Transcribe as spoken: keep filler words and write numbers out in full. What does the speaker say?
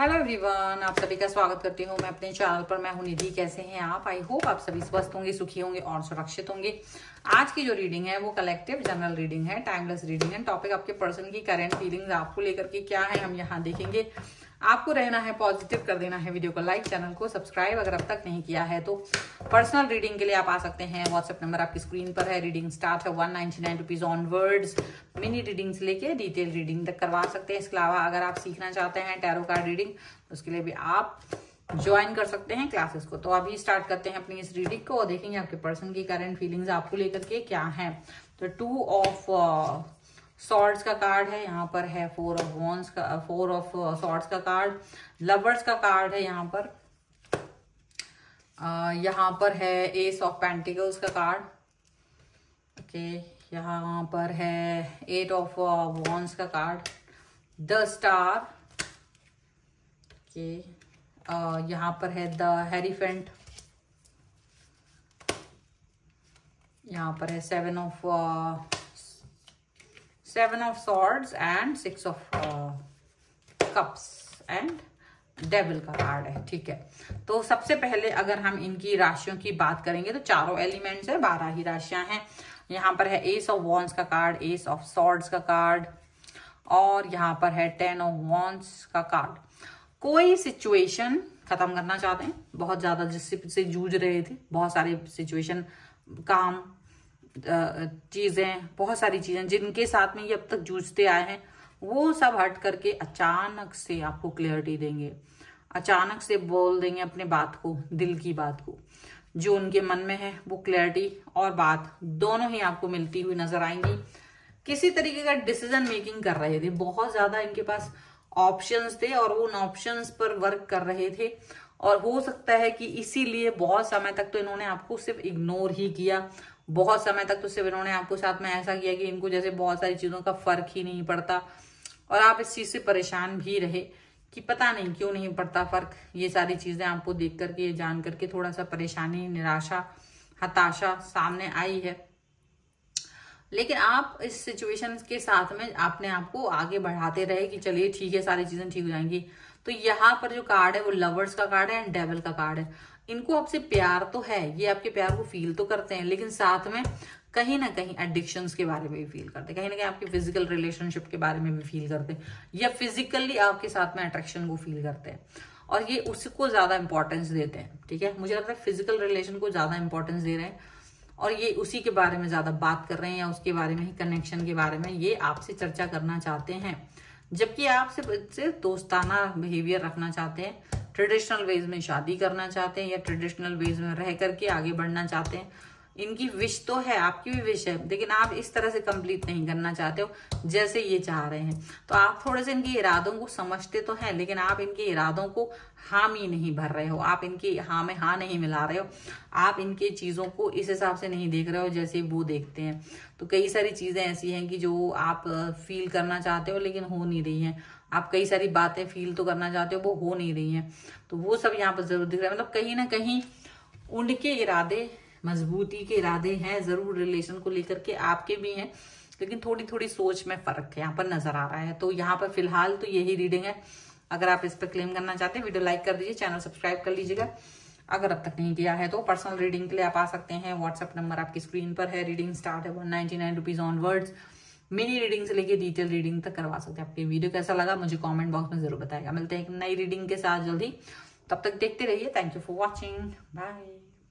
Hello everyone, आप सभी का स्वागत करती हूँ मैं अपने चैनल पर। मैं हूँ निधि। कैसे हैं आप? आई होप आप सभी स्वस्थ होंगे, सुखी होंगे और सुरक्षित होंगे। आज की जो रीडिंग है वो कलेक्टिव जनरल रीडिंग है, टाइमलेस रीडिंग है। टॉपिक आपके पर्सन की करेंट फीलिंग्स आपको लेकर के क्या है हम यहाँ देखेंगे। आपको रहना है पॉजिटिव, कर देना है वीडियो को लाइक, चैनल को सब्सक्राइब अगर अब तक नहीं किया है तो। पर्सनल रीडिंग के लिए आप आ सकते हैं, व्हाट्सएप नंबर आपकी स्क्रीन पर है। रीडिंग स्टार्ट है one ninety nine rupees onwards. Mini readings लेके डिटेल रीडिंग तक करवा सकते हैं। इसके अलावा अगर आप सीखना चाहते हैं टैरो कार्ड रीडिंग, उसके लिए भी आप ज्वाइन कर सकते हैं क्लासेस को। तो अभी स्टार्ट करते हैं अपनी इस रीडिंग को और देखेंगे आपके पर्सन की करंट फीलिंग्स आपको लेकर के क्या है। तो टू ऑफ सॉर्ड्स का कार्ड है, यहाँ पर है फोर ऑफ वॉन्ड्स का, फोर ऑफ सॉर्ड्स का कार्ड, लवर्स का कार्ड है यहाँ पर, आ, यहाँ पर है एस ऑफ पेंटिकल्स का कार्ड, ओके, यहाँ पर है एट ऑफ वॉन्ड्स का कार्ड, द स्टार, ओके, आ, यहाँ पर है द हेरिफेंट, यहाँ पर है seven of seven of swords and six of cups and devil का कार्ड है। ठीक है, तो सबसे पहले अगर हम इनकी राशियों की बात करेंगे तो चारों एलिमेंट्स है, बारह ही राशियां हैं। यहाँ पर है एस ऑफ वॉन्ड्स का कार्ड, एस ऑफ सॉर्ड्स का कार्ड और यहाँ पर है टेन ऑफ वॉन्ड्स का कार्ड। कोई सिचुएशन खत्म करना चाहते हैं, बहुत ज्यादा जिससे जूझ रहे थे, बहुत सारे सिचुएशन, काम, चीजें, बहुत सारी चीजें जिनके साथ में ये अब तक जूझते आए हैं वो सब हट करके अचानक से आपको क्लियरिटी देंगे, अचानक से बोल देंगे अपने बात को, दिल की बात को, जो उनके मन में है वो क्लियरिटी और बात दोनों ही आपको मिलती हुई नजर आएंगी। किसी तरीके का डिसीजन मेकिंग कर रहे थे, बहुत ज्यादा इनके पास ऑप्शंस थे और वो उन ऑप्शंस पर वर्क कर रहे थे और हो सकता है कि इसीलिए बहुत समय तक तो इन्होंने आपको सिर्फ इग्नोर ही किया, बहुत समय तक तो सिर्फ इन्होंने आपको साथ में ऐसा किया कि इनको जैसे बहुत सारी चीजों का फर्क ही नहीं पड़ता और आप इस चीज से परेशान भी रहे कि पता नहीं क्यों नहीं पड़ता फर्क। ये सारी चीजें आपको देख करके, जान करके थोड़ा सा परेशानी, निराशा, हताशा सामने आई है, लेकिन आप इस सिचुएशन के साथ में आपने आपको आगे बढ़ाते रहे कि चलिए ठीक है, सारी चीजें ठीक हो जाएंगी। तो यहाँ पर जो कार्ड है वो लवर्स का कार्ड है एंड डेविल का कार्ड है। इनको आपसे प्यार तो है, ये आपके प्यार को फील तो करते हैं, लेकिन साथ में कहीं ना कहीं एडिक्शंस के बारे में भी फील करते हैं, कहीं ना कहीं आपके फिजिकल रिलेशनशिप के बारे में भी फील करते हैं या फिजिकली आपके साथ में अट्रैक्शन को फील करते हैं और ये उसको ज्यादा इंपॉर्टेंस देते हैं। ठीक है, मुझे लगता है फिजिकल रिलेशन को ज्यादा इंपॉर्टेंस दे रहे हैं और ये उसी के बारे में ज्यादा बात कर रहे हैं या उसके बारे में ही, कनेक्शन के बारे में ये आपसे चर्चा करना चाहते हैं, जबकि आप सिर्फ सिर्फ दोस्ताना बिहेवियर रखना चाहते हैं, ट्रेडिशनल वेज में शादी करना चाहते हैं या ट्रेडिशनल वेज में रह करके आगे बढ़ना चाहते हैं। इनकी विश तो है, आपकी भी विश है, लेकिन आप इस तरह से कंप्लीट नहीं करना चाहते हो जैसे ये चाह रहे हैं। तो आप थोड़े से इनके इरादों को समझते तो हैं, लेकिन आप इनके इरादों को हामी नहीं भर रहे हो, आप इनकी हाँ में हाँ नहीं मिला रहे हो, आप इनके चीजों को इस हिसाब से नहीं देख रहे हो जैसे वो देखते हैं। तो कई सारी चीजें ऐसी हैं कि जो आप फील करना चाहते हो लेकिन हो नहीं रही है, आप कई सारी बातें फील तो करना चाहते हो वो हो नहीं रही है, तो वो सब यहाँ पर जरूर दिख रहा है। मतलब कहीं ना कहीं उनके इरादे, मजबूती के इरादे हैं जरूर रिलेशन को लेकर के, आपके भी हैं, लेकिन थोड़ी थोड़ी सोच में फर्क यहाँ पर नजर आ रहा है। तो यहाँ पर फिलहाल तो यही रीडिंग है। अगर आप इस पर क्लेम करना चाहते हैं वीडियो लाइक कर दीजिए, चैनल सब्सक्राइब कर लीजिएगा अगर अब तक नहीं किया है तो। पर्सनल रीडिंग के लिए आप आ सकते हैं, व्हाट्सएप नंबर आपकी स्क्रीन पर है। रीडिंग स्टार्ट है one ninety nine rupees onwards. Mini reading से लेके डिटेल रीडिंग तक करवा सकते हैं। आपकी वीडियो कैसा लगा मुझे कॉमेंट बॉक्स में जरूर बताएगा। मिलते हैं एक नई रीडिंग के साथ जल्दी, तब तक देखते रहिए। Thank you for watching, bye.